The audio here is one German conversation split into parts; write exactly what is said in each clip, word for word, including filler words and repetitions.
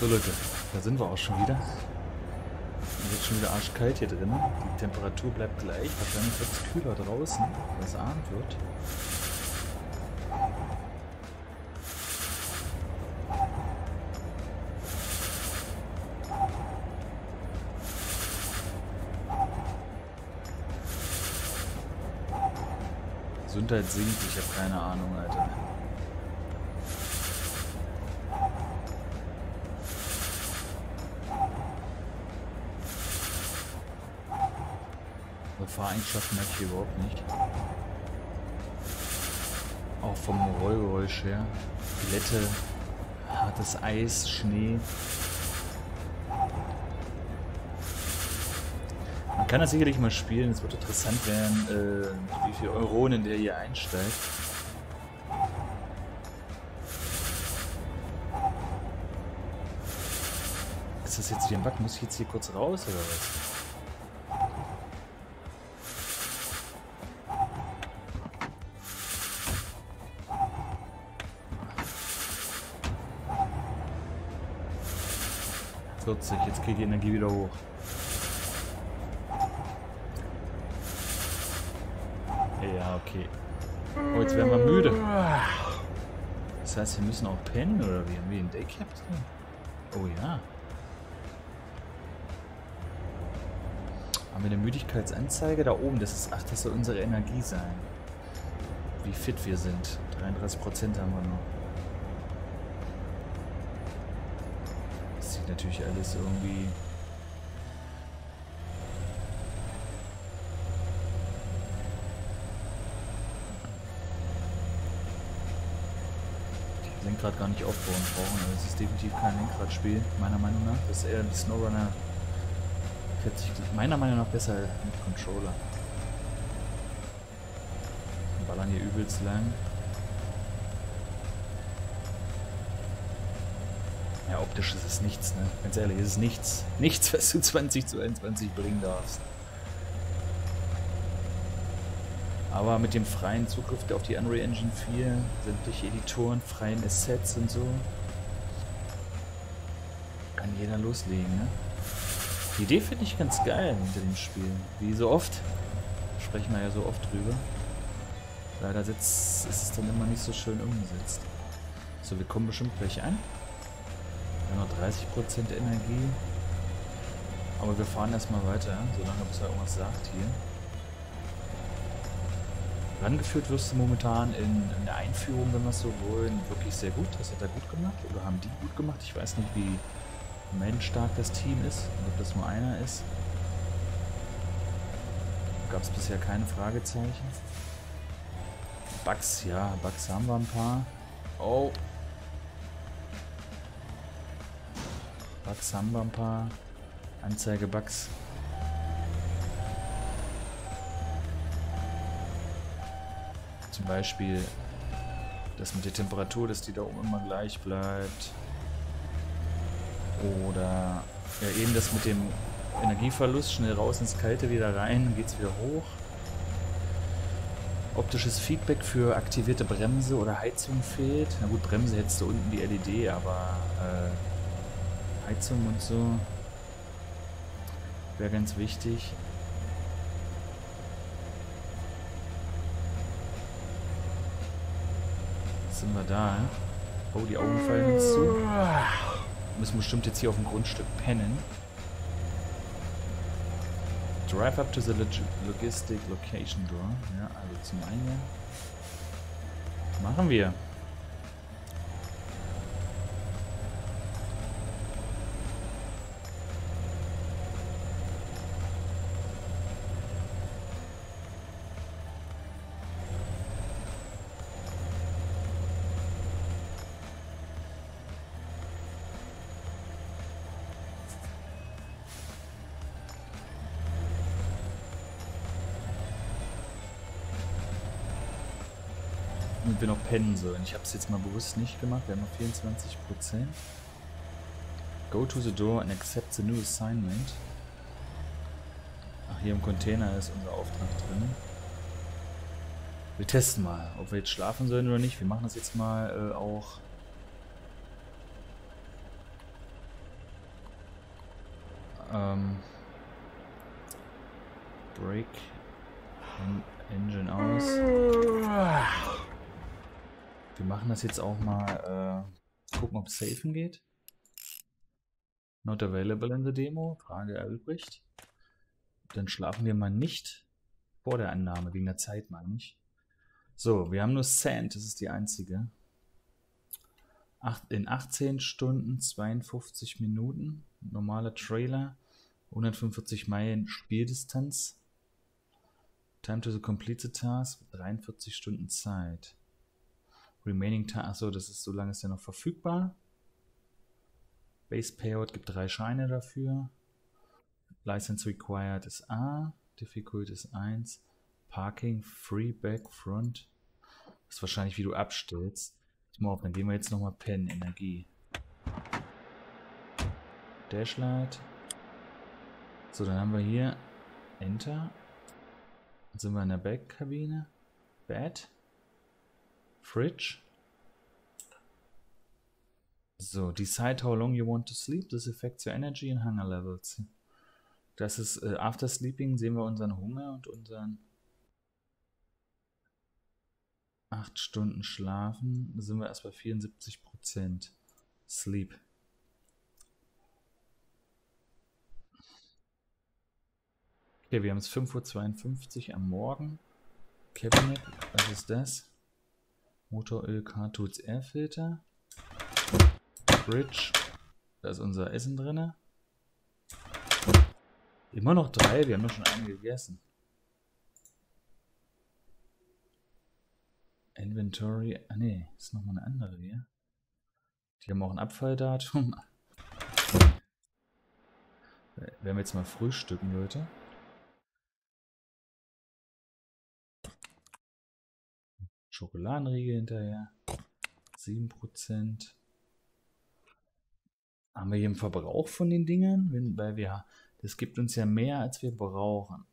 So Leute, da sind wir auch schon wieder. Es ist jetzt schon wieder arschkalt hier drin. Die Temperatur bleibt gleich. Wahrscheinlich wird es kühler draußen, weil es abend wird. Gesundheit sinkt, ich habe keine Ahnung, Alter. Aber Fahreigenschaften merke ich hier überhaupt nicht. Auch vom Rollgeräusch her. Glätte, hartes Eis, Schnee. Man kann das sicherlich mal spielen, es wird interessant werden, äh, wie viel Euronen der hier einsteigt. Ist das jetzt wieder ein Bug? Muss ich jetzt hier kurz raus oder was? vierzig, jetzt geht die Energie wieder hoch. Ja, okay. Oh, jetzt werden wir müde. Das heißt, wir müssen auch pennen, oder wie? Haben wir den Daycap drin? Oh ja. Haben wir eine Müdigkeitsanzeige da oben? Das ist, ach, das soll unsere Energie sein. Wie fit wir sind. dreiunddreißig Prozent haben wir noch. Das sieht natürlich alles irgendwie... Lenkrad gar nicht aufbauen brauchen, aber es ist definitiv kein Lenkradspiel, meiner Meinung nach. Das ist eher die SnowRunner vierzig, meiner Meinung nach besser mit Controller. Wir ballern hier übelst lang. Ja, optisch ist es nichts, ne? Ganz ehrlich, es ist nichts. Nichts, was du zwanzig zu einundzwanzig bringen darfst. Aber mit dem freien Zugriff auf die Unreal Engine vier, sämtliche Editoren, freien Assets und so, kann jeder loslegen, ne? Die Idee finde ich ganz geil hinter dem Spiel. Wie so oft, sprechen wir ja so oft drüber. Leider sitzt, ist es dann immer nicht so schön umgesetzt. So, wir kommen bestimmt gleich an. Wir haben noch dreißig Prozent Energie. Aber wir fahren erstmal weiter, solange bis er irgendwas sagt hier. Rangeführt wirst du momentan in, in der Einführung, wenn wir es so wollen, wirklich sehr gut. Das hat er gut gemacht oder haben die gut gemacht. Ich weiß nicht, wie menschstark das Team ist und ob das nur einer ist. Gab es bisher keine Fragezeichen. Bugs, ja, Bugs haben wir ein paar. Oh. Bugs haben wir ein paar. Anzeige Bugs. Zum Beispiel, dass mit der Temperatur, dass die da oben immer gleich bleibt. Oder ja, eben das mit dem Energieverlust, schnell raus ins Kalte, wieder rein, dann geht es wieder hoch. Optisches Feedback für aktivierte Bremse oder Heizung fehlt. Na gut, Bremse hättest du unten die L E D, aber äh, Heizung und so wäre ganz wichtig. Sind wir da. Oh, die Augen fallen uns zu. Wir müssen bestimmt jetzt hier auf dem Grundstück pennen. Drive up to the logistic location door. Ja, also zum einen. Machen wir. Und wir noch pennen sollen. Ich habe es jetzt mal bewusst nicht gemacht. Wir haben noch vierundzwanzig Prozent. Go to the door and accept the new assignment. Ach, hier im Container ist unser Auftrag drin. Wir testen mal, ob wir jetzt schlafen sollen oder nicht. Wir machen das jetzt mal äh, auch ähm, Brake, Engine aus. Wir machen das jetzt auch mal, äh, gucken, ob es safen geht. Not available in the Demo, Frage erübrigt. Dann schlafen wir mal nicht vor der Annahme, wegen der Zeit mal nicht. So, wir haben nur Sand, das ist die einzige. In achtzehn Stunden, zweiundfünfzig Minuten, normaler Trailer, hundertfünfundvierzig Meilen Spieldistanz. Time to the complete the task, dreiundvierzig Stunden Zeit. Remaining task, achso, das ist, solange ist ja noch verfügbar. Base Payout gibt drei Scheine dafür. License required ist A, Difficult ist eins. Parking, Free, Back, Front. Das ist wahrscheinlich, wie du abstellst. Mal, dann gehen wir jetzt nochmal Pen, Energie. Dashlight. So, dann haben wir hier Enter. Dann sind wir in der Back-Kabine. Bed. Fridge. So, decide how long you want to sleep. This affects your energy and hunger levels. Das ist, äh, after sleeping sehen wir unseren Hunger und unseren acht Stunden schlafen, da sind wir erst bei vierundsiebzig Prozent Sleep. Okay, wir haben es fünf Uhr zweiundfünfzig am Morgen. Cabinet, was ist das? Motoröl, Cartools, Airfilter. Fridge, da ist unser Essen drin. Immer noch drei, wir haben ja schon einen gegessen. Inventory, ah ne, ist nochmal eine andere hier. Die haben auch ein Abfalldatum. Werden wir jetzt mal frühstücken, Leute. Schokoladenriegel hinterher. sieben Prozent. Haben wir hier einen Verbrauch von den Dingern? Wenn, weil wir, das gibt uns ja mehr, als wir brauchen.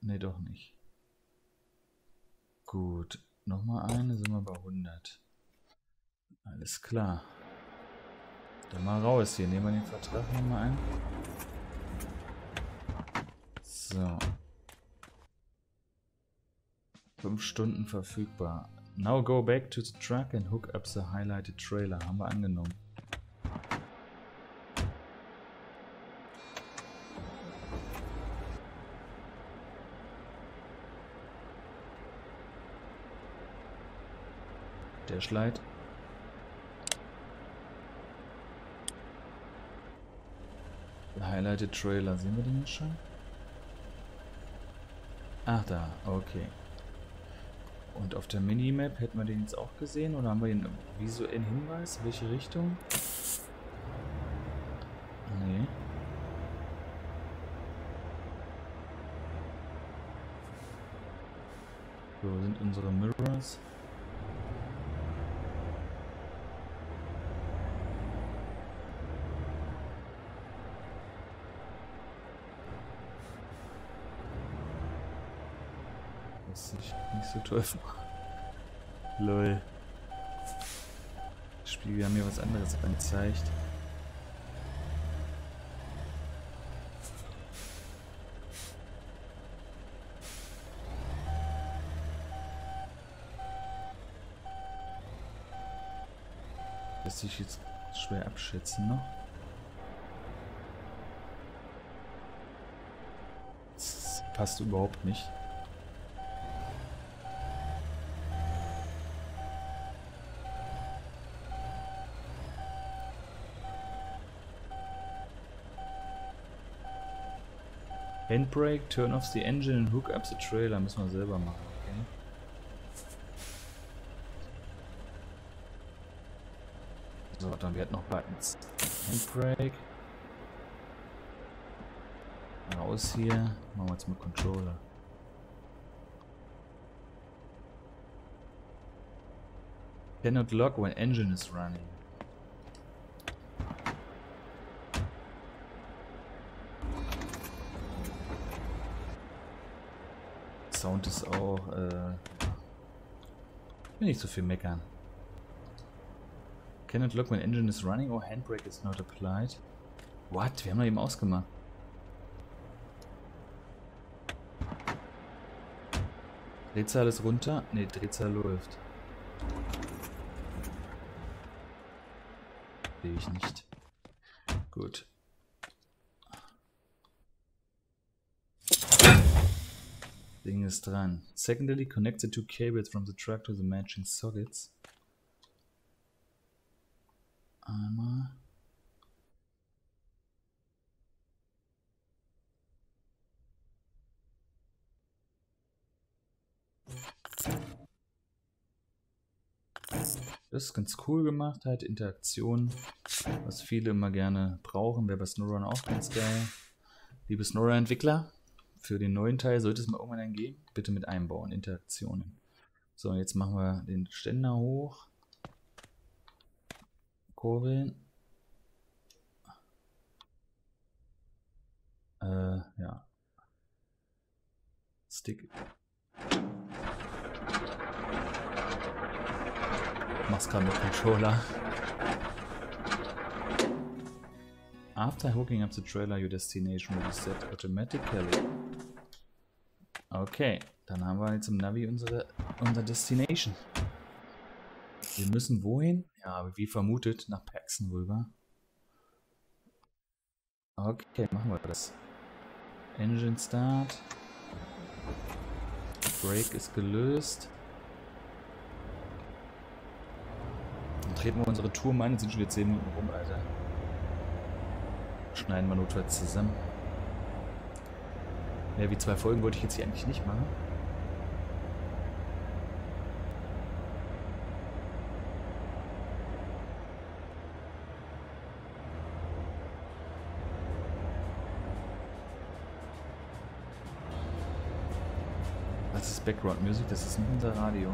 Ne, doch nicht. Gut, nochmal eine, sind wir bei hundert. Alles klar. Dann mal raus hier, nehmen wir den Vertrag nochmal ein. So. fünf Stunden verfügbar. Now go back to the truck and hook up the highlighted trailer. Haben wir angenommen. Slide. Highlighted Trailer, sehen wir den jetzt schon? Ach da, okay. Und auf der Minimap hätten wir den jetzt auch gesehen oder haben wir den visuellen Hinweis? In welche Richtung? Nee. So, wo sind unsere Mirrors? Nicht so toll. Lol. Das Spiel, wir haben hier was anderes angezeigt. Lässt sich jetzt schwer abschätzen noch. Das passt überhaupt nicht. Handbrake, turn off the engine and hook up the trailer. Müssen wir selber machen, okay? So, dann wir hatten noch Buttons. Handbrake. Raus hier. Machen wir jetzt mal Controller. Cannot lock when engine is running. Sound ist auch, äh, will nicht so viel meckern. Cannot lock when engine is running or handbrake is not applied. What? Wir haben doch eben ausgemacht. Drehzahl ist runter. Ne, Drehzahl läuft. Sehe ich nicht. Gut. Ding ist dran. Secondly, connect the two cables from the truck to the matching sockets. Einmal. Das ist ganz cool gemacht, halt Interaktion, was viele immer gerne brauchen, wäre bei SnowRunner auch ganz geil. Liebe SnowRunner-Entwickler, für den neuen Teil sollte es mal irgendwann dann geben, bitte mit einbauen, Interaktionen. So, jetzt machen wir den Ständer hoch, kurbeln, äh, ja, Stick. Mach's gerade mit Controller. After hooking up the trailer, your destination will be set automatically. Okay, dann haben wir jetzt im Navi unsere, unsere Destination. Wir müssen wohin? Ja, wie vermutet, nach Paxton rüber. Okay, machen wir das. Engine Start. Brake ist gelöst. Treten wir unsere Tour mal ein, jetzt sind schon wieder zehn Minuten rum, Alter. Schneiden wir notfalls zusammen. Mehr wie zwei Folgen wollte ich jetzt hier eigentlich nicht machen. Das ist Background Music, das ist nicht unser Radio.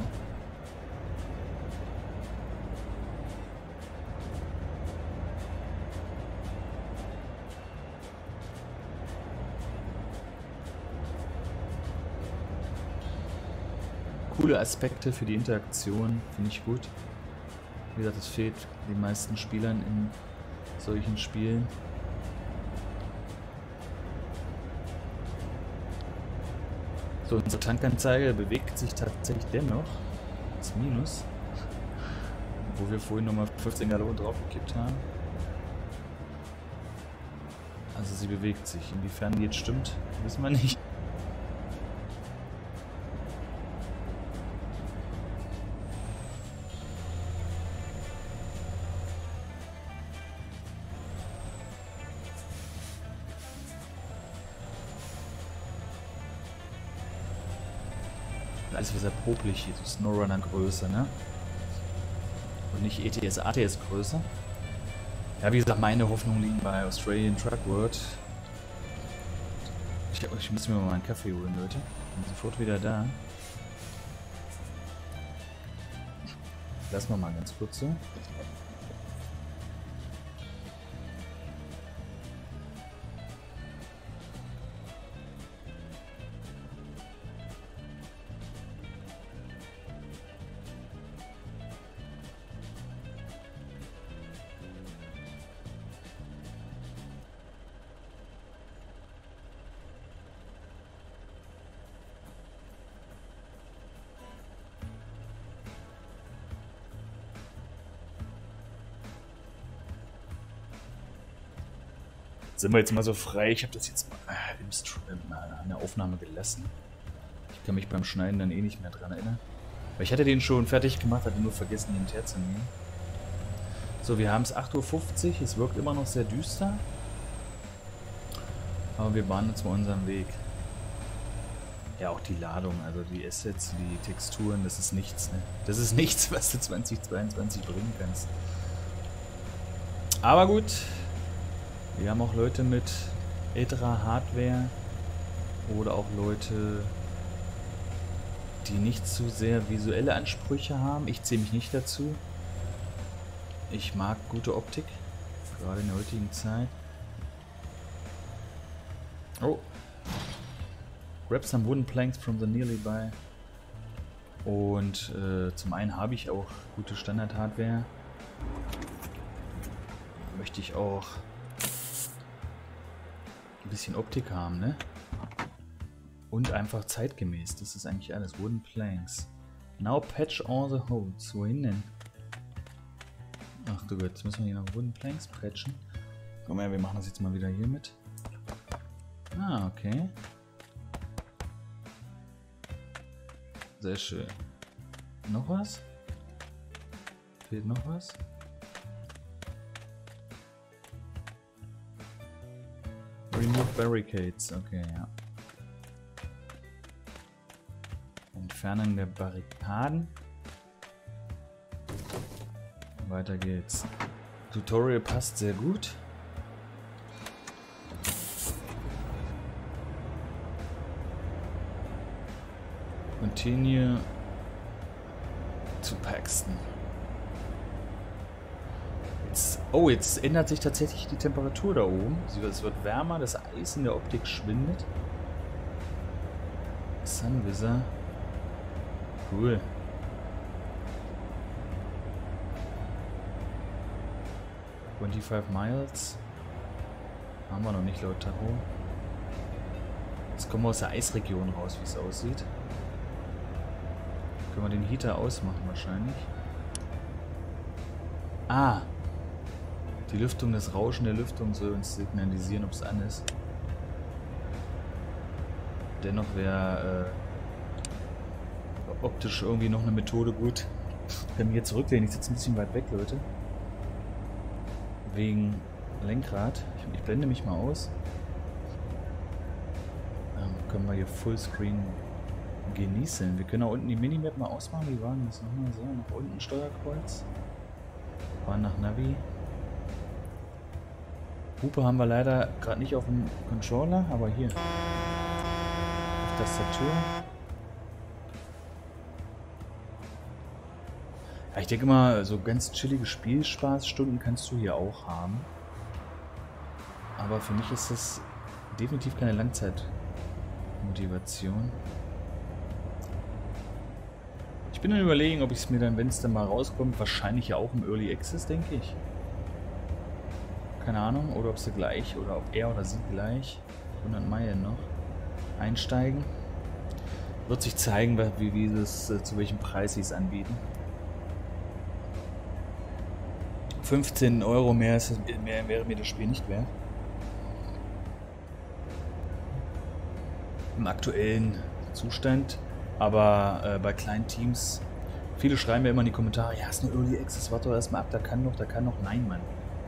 Coole Aspekte für die Interaktion, finde ich gut. Wie gesagt, es fehlt den meisten Spielern in solchen Spielen. So, unsere Tankanzeige bewegt sich tatsächlich dennoch. Das Minus. Wo wir vorhin nochmal fünfzehn Gallonen draufgekippt haben. Also sie bewegt sich. Inwiefern die jetzt stimmt, wissen wir nicht. Alles sehr popelig hier, so SnowRunner-Größe, ne? Und nicht E T S, A T S-Größe. Ja, wie gesagt, meine Hoffnungen liegen bei Australian Truck World. Ich, ich muss mir mal einen Kaffee holen, Leute. Bin sofort wieder da. Lassen wir mal ganz kurz so. Sind wir jetzt mal so frei, ich habe das jetzt mal im Stream, in der Aufnahme gelassen. Ich kann mich beim Schneiden dann eh nicht mehr dran erinnern. Weil ich hatte den schon fertig gemacht, hatte nur vergessen, den herzunehmen. So, wir haben es acht Uhr fünfzig, es wirkt immer noch sehr düster. Aber wir bahnen jetzt mal unseren Weg. Ja, auch die Ladung, also die Assets, die Texturen, das ist nichts, ne? Das ist nichts, was du zwanzig zweiundzwanzig bringen kannst. Aber gut. Wir haben auch Leute mit älterer Hardware oder auch Leute, die nicht zu sehr visuelle Ansprüche haben. Ich zähle mich nicht dazu. Ich mag gute Optik, gerade in der heutigen Zeit. Oh. Grab some wooden planks from the nearby. Und äh, zum einen habe ich auch gute Standard-Hardware. Möchte ich auch ein bisschen Optik haben, ne? Und einfach zeitgemäß. Das ist eigentlich alles. Wooden Planks. Now patch all the holes. Wohin denn? Ach du Gott, jetzt müssen wir hier noch Wooden Planks patchen. Komm her, wir machen das jetzt mal wieder hier mit. Ah, okay. Sehr schön. Noch was? Fehlt noch was? Remove Barricades. Okay, ja. Entfernung der Barrikaden. Weiter geht's. Tutorial passt sehr gut. Continue zu Paxton. Jetzt, oh, jetzt ändert sich tatsächlich die Temperatur da oben. Es wird wärmer, das Eis in der Optik schwindet. Sunvisor. Cool. fünfundzwanzig Miles. Haben wir noch nicht laut Tacho. Jetzt kommen wir aus der Eisregion raus, wie es aussieht. Können wir den Heater ausmachen wahrscheinlich. Ah! Die Lüftung, das Rauschen der Lüftung soll uns signalisieren, ob es an ist. Dennoch wäre... Äh, optisch irgendwie noch eine Methode gut. Wenn wir hier zurücklehnen, ich sitze ein bisschen weit weg, Leute. Wegen Lenkrad. Ich, ich blende mich mal aus. Ähm, können wir hier Fullscreen genießen. Wir können da unten die Minimap mal ausmachen. Wie war denn das nochmal so? Nach unten Steuerkreuz. War nach Navi. Hupe haben wir leider gerade nicht auf dem Controller, aber hier. Auf Tastatur. Ich denke mal, so ganz chillige Spielspaßstunden kannst du hier auch haben. Aber für mich ist das definitiv keine Langzeitmotivation. Ich bin dann überlegen, ob ich es mir dann, wenn es dann mal rauskommt, wahrscheinlich ja auch im Early Access, denke ich. Keine Ahnung, oder ob sie gleich, oder ob er oder sie gleich, hundert Meilen noch, einsteigen. Wird sich zeigen, wie, wie das, zu welchem Preis sie es anbieten. fünfzehn Euro mehr, ist, mehr wäre mir das Spiel nicht wert. Im aktuellen Zustand, aber äh, bei kleinen Teams, viele schreiben mir immer in die Kommentare, ja, ist nur Early Access, warte doch erstmal ab, da kann noch, da kann noch. Nein, Mann.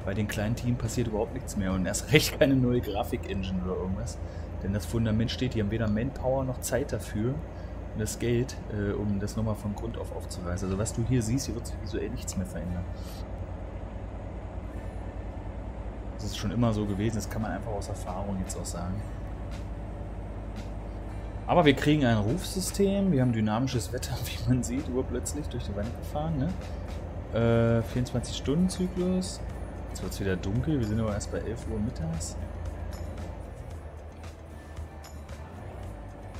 Bei den kleinen Teams passiert überhaupt nichts mehr und erst recht keine neue Grafik-Engine oder irgendwas. Denn das Fundament steht, die haben weder Manpower noch Zeit dafür und das Geld, äh, um das nochmal von Grund auf aufzureißen. Also was du hier siehst, hier wird sich visuell nichts mehr verändern. Das ist schon immer so gewesen, das kann man einfach aus Erfahrung jetzt auch sagen. Aber wir kriegen ein Rufsystem, wir haben dynamisches Wetter, wie man sieht, urplötzlich durch die Wand gefahren, ne? Äh, vierundzwanzig Stunden Zyklus. Jetzt wird es wieder dunkel, wir sind aber erst bei elf Uhr mittags.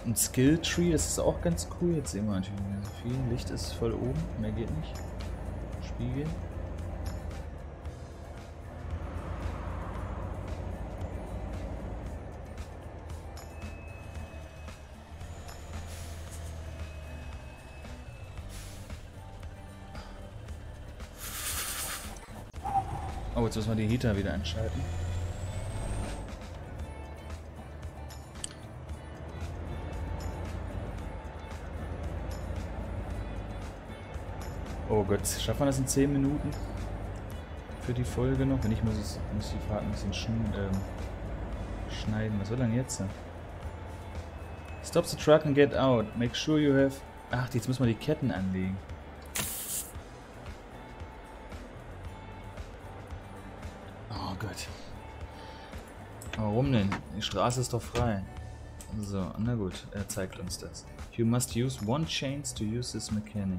Ein Skill Tree, das ist auch ganz cool, jetzt sehen wir natürlich nicht mehr so viel. Licht ist voll oben, mehr geht nicht. Spiegel. Oh, jetzt müssen wir die Heater wieder einschalten. Oh Gott, schaffen wir das in zehn Minuten für die Folge noch? Wenn nicht, muss ich, muss ich die Fahrt ein bisschen schn ähm, schneiden. Was soll denn jetzt? Stop the truck and get out. Make sure you have... Ach, jetzt müssen wir die Ketten anlegen. Warum denn? Die Straße ist doch frei. So, na gut, er zeigt uns das. You must use one chance to use this mechanic.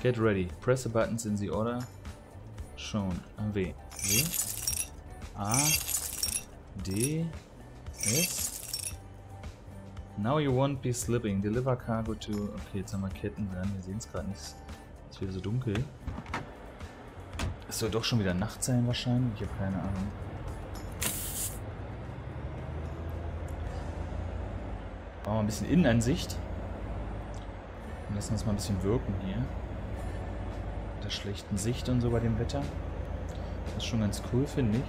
Get ready. Press the buttons in the order shown. W. W. A. D. S. Now you won't be slipping. Deliver cargo to... Okay, jetzt haben wir Ketten dran. Wir sehen es gerade nicht. Es ist wieder so dunkel. Es soll doch schon wieder Nacht sein wahrscheinlich, ich habe keine Ahnung. Machen wir ein bisschen Innenansicht. Und lassen uns mal ein bisschen wirken hier. Mit der schlechten Sicht und so bei dem Wetter. Das ist schon ganz cool, finde ich.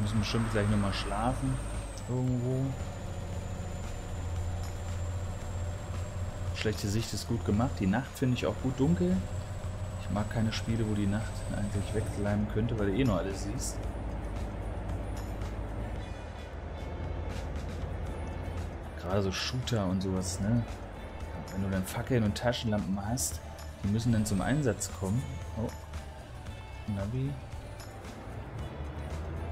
Müssen wir schon gleich nochmal schlafen. Irgendwo. Schlechte Sicht ist gut gemacht. Die Nacht finde ich auch gut dunkel. Ich mag keine Spiele, wo die Nacht eigentlich wegleimen könnte, weil du eh noch alles siehst. Gerade so Shooter und sowas, ne? Wenn du dann Fackeln und Taschenlampen hast, die müssen dann zum Einsatz kommen. Oh. Navi.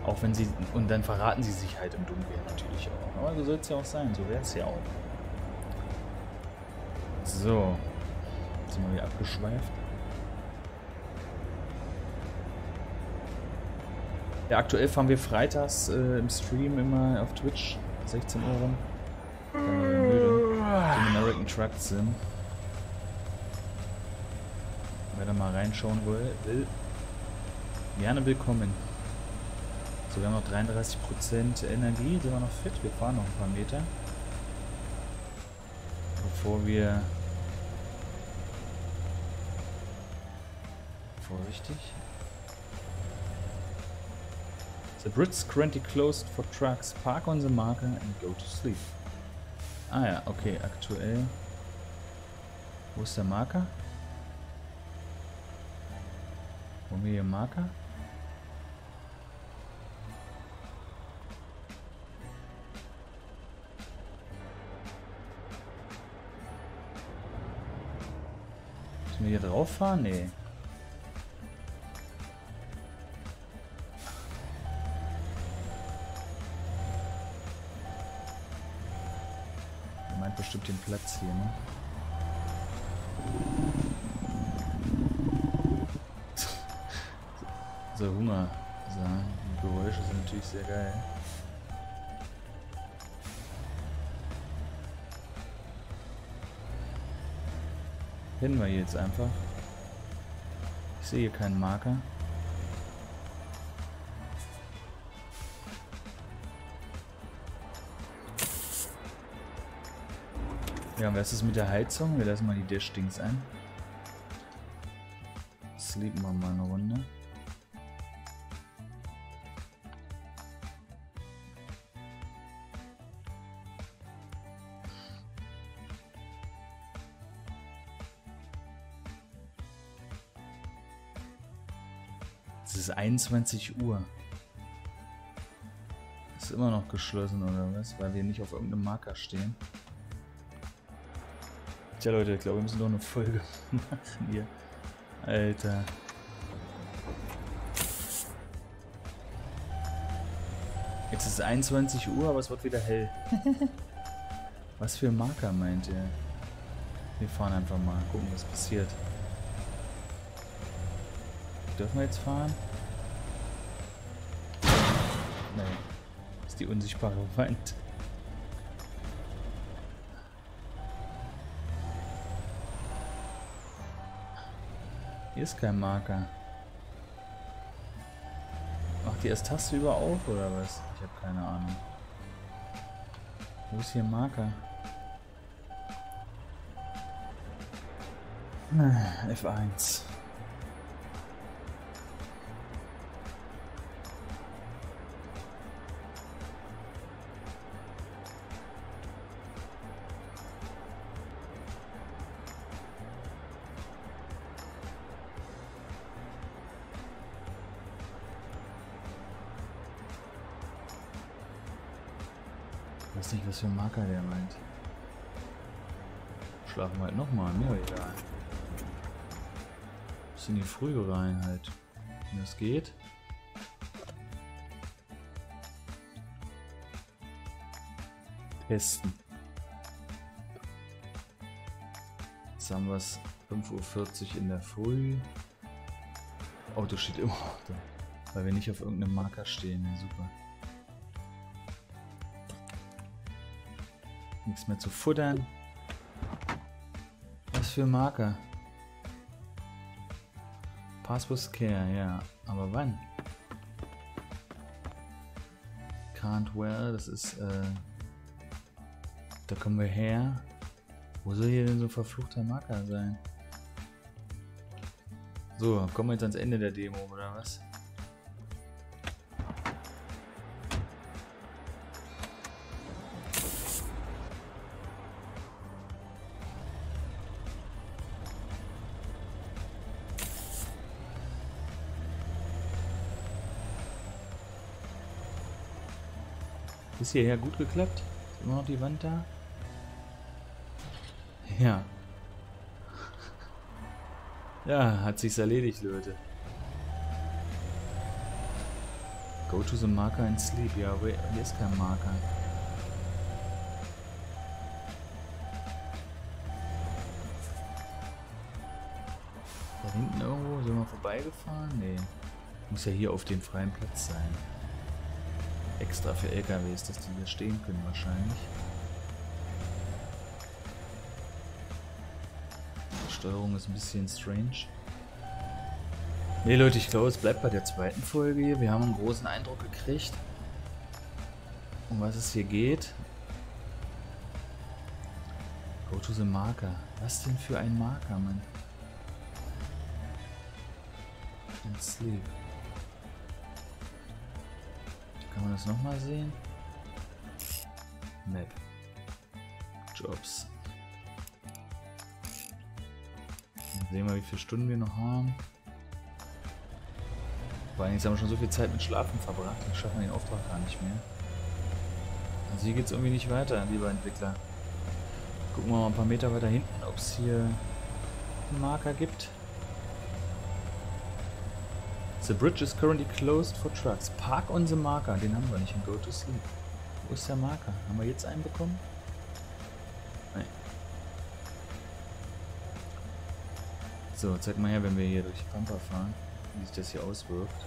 Auch wenn sie, und dann verraten sie sich halt im Dunkeln natürlich auch. Aber so soll es ja auch sein, so wäre es ja auch. So, jetzt sind wir wieder abgeschweift. Ja, aktuell fahren wir freitags äh, im Stream immer auf Twitch, sechzehn Uhr rum. Wenn wir müde im American Truck sind. Wer da mal reinschauen will, will gerne willkommen. So, wir haben noch dreiunddreißig Prozent Energie, sind wir noch fit, wir fahren noch ein paar Meter. Bevor wir... Vorsichtig. The Brits currently closed for trucks. Park on the marker and go to sleep. Ah ja, okay, aktuell. Wo ist der Marker? Wo haben wir hier Marker? Hier drauf fahren? Nee. Er meint bestimmt den Platz hier, ne? So, Hunger. So, die Geräusche sind natürlich sehr geil. Kennen wir jetzt einfach. Ich sehe hier keinen Marker. Ja, und was ist mit der Heizung? Wir lassen mal die Dash-Dings ein. Sleepen wir mal eine Runde. einundzwanzig Uhr. Ist immer noch geschlossen oder was? Weil wir nicht auf irgendeinem Marker stehen. Tja Leute, ich glaube wir müssen doch eine Folge machen hier. Alter. Jetzt ist es einundzwanzig Uhr, aber es wird wieder hell. Was für Marker meint ihr? Wir fahren einfach mal, gucken was passiert. Dürfen wir jetzt fahren? Die unsichtbare Wand. Hier ist kein Marker. Macht die erst Taste über auf oder was? Ich habe keine Ahnung. Wo ist hier ein Marker? F eins. Was für ein Marker der meint. Schlafen wir halt nochmal, mir egal. Bis in die Frühe rein halt. Wenn das geht. Testen. haben wir es, fünf Uhr vierzig in der Früh. Auto steht immer noch da, weil wir nicht auf irgendeinem Marker stehen. Ja, super. Nichts mehr zu futtern. Was für Marker? Passport Care, ja. Aber wann? Cantwell, das ist, äh, da kommen wir her. Wo soll hier denn so ein verfluchter Marker sein? So, kommen wir jetzt ans Ende der Demo, oder was? Ist hierher gut geklappt? Ist immer noch die Wand da? Ja. Ja, hat sich's erledigt, Leute. Go to the marker and sleep. Ja, hier ist kein Marker. Da hinten irgendwo sind wir vorbeigefahren? Nee. Muss ja hier auf dem freien Platz sein. Extra für L K Ws, dass die hier stehen können wahrscheinlich. Die Steuerung ist ein bisschen strange. Ne Leute, ich glaube es bleibt bei der zweiten Folge. Wir haben einen großen Eindruck gekriegt, um was es hier geht. Go to the Marker. Was denn für ein Marker, Mann? And sleep. Kann man das nochmal sehen? Map. Jobs. Dann sehen wir, wie viele Stunden wir noch haben. Vor allem jetzt haben wir schon so viel Zeit mit Schlafen verbracht, dann schaffen wir den Auftrag gar nicht mehr. Also hier geht es irgendwie nicht weiter, lieber Entwickler. Gucken wir mal ein paar Meter weiter hinten, ob es hier einen Marker gibt. The bridge is currently closed for trucks. Park on the marker. Den haben wir nicht. Go to sleep. Wo ist der Marker? Haben wir jetzt einen bekommen? Nein. So, zeig mal her, wenn wir hier durch die Pampa fahren, wie sich das hier auswirkt.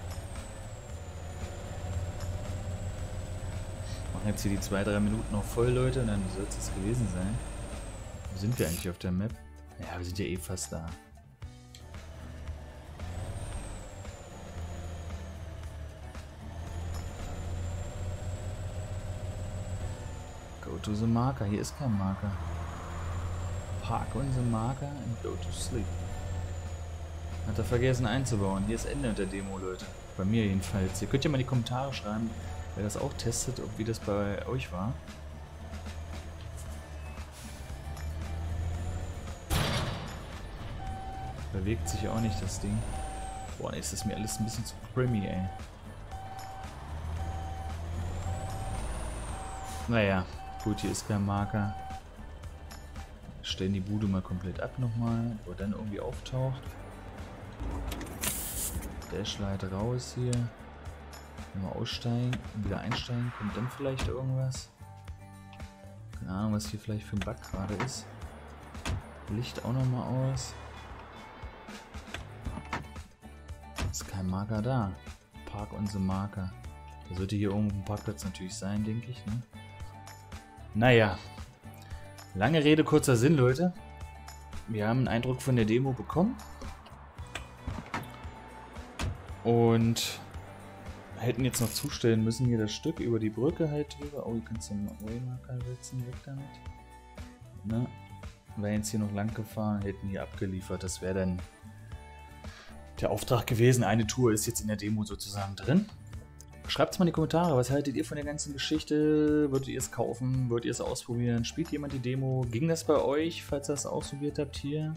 Machen jetzt hier die zwei bis drei Minuten noch voll, Leute, und dann soll es das gewesen sein. Wo sind wir eigentlich auf der Map? Ja, wir sind ja eh fast da. Go to the marker, hier ist kein Marker. Park on the marker and go to sleep. Hat er vergessen einzubauen. Hier ist Ende der Demo, Leute. Bei mir jedenfalls. Ihr könnt ja mal in die Kommentare schreiben, wer das auch testet, ob wie das bei euch war. Bewegt sich ja auch nicht das Ding. Boah, ist das mir alles ein bisschen zu creamy, ey. Naja. Gut, hier ist kein Marker. Stellen die Bude mal komplett ab nochmal, wo er dann irgendwie auftaucht. Dashlight raus hier. Nochmal aussteigen und wieder einsteigen. Kommt dann vielleicht irgendwas? Keine Ahnung, was hier vielleicht für ein Bug gerade ist. Licht auch nochmal aus. Ist kein Marker da. Park on the Marker. Da sollte hier irgendwo ein Parkplatz natürlich sein, denke ich, ne? Naja, lange Rede, kurzer Sinn, Leute. Wir haben einen Eindruck von der Demo bekommen. Und hätten jetzt noch zustellen müssen, hier das Stück über die Brücke halt drüber. Oh, ihr könnt den Waymarker setzen, weg damit. Na, wären jetzt hier noch lang gefahren, hätten hier abgeliefert. Das wäre dann der Auftrag gewesen. Eine Tour ist jetzt in der Demo sozusagen drin. Schreibt es mal in die Kommentare, was haltet ihr von der ganzen Geschichte? Würdet ihr es kaufen? Würdet ihr es ausprobieren? Spielt jemand die Demo? Ging das bei euch, falls ihr das ausprobiert habt hier?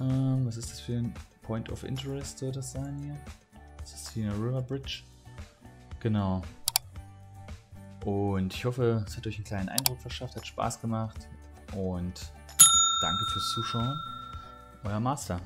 Ähm, was ist das für ein Point of Interest, soll das sein hier? Das ist hier eine River Bridge. Genau. Und ich hoffe, es hat euch einen kleinen Eindruck verschafft, hat Spaß gemacht. Und danke fürs Zuschauen. Euer Master.